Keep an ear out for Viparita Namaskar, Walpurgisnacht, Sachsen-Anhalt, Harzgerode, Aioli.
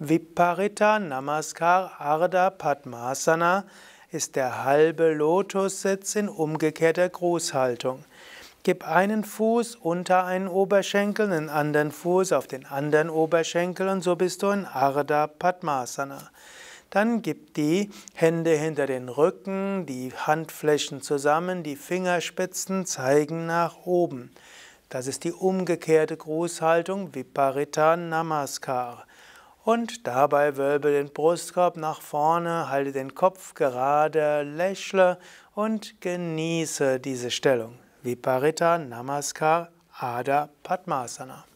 Viparita Namaskar Ardha Padmasana ist der halbe Lotussitz in umgekehrter Grußhaltung. Gib einen Fuß unter einen Oberschenkel, einen anderen Fuß auf den anderen Oberschenkel und so bist du in Ardha Padmasana. Dann gib die Hände hinter den Rücken, die Handflächen zusammen, die Fingerspitzen zeigen nach oben. Das ist die umgekehrte Grußhaltung Viparita Namaskar. Und dabei wölbe den Brustkorb nach vorne, halte den Kopf gerade, lächle und genieße diese Stellung. Viparita Namaskar Ardha Padmasana.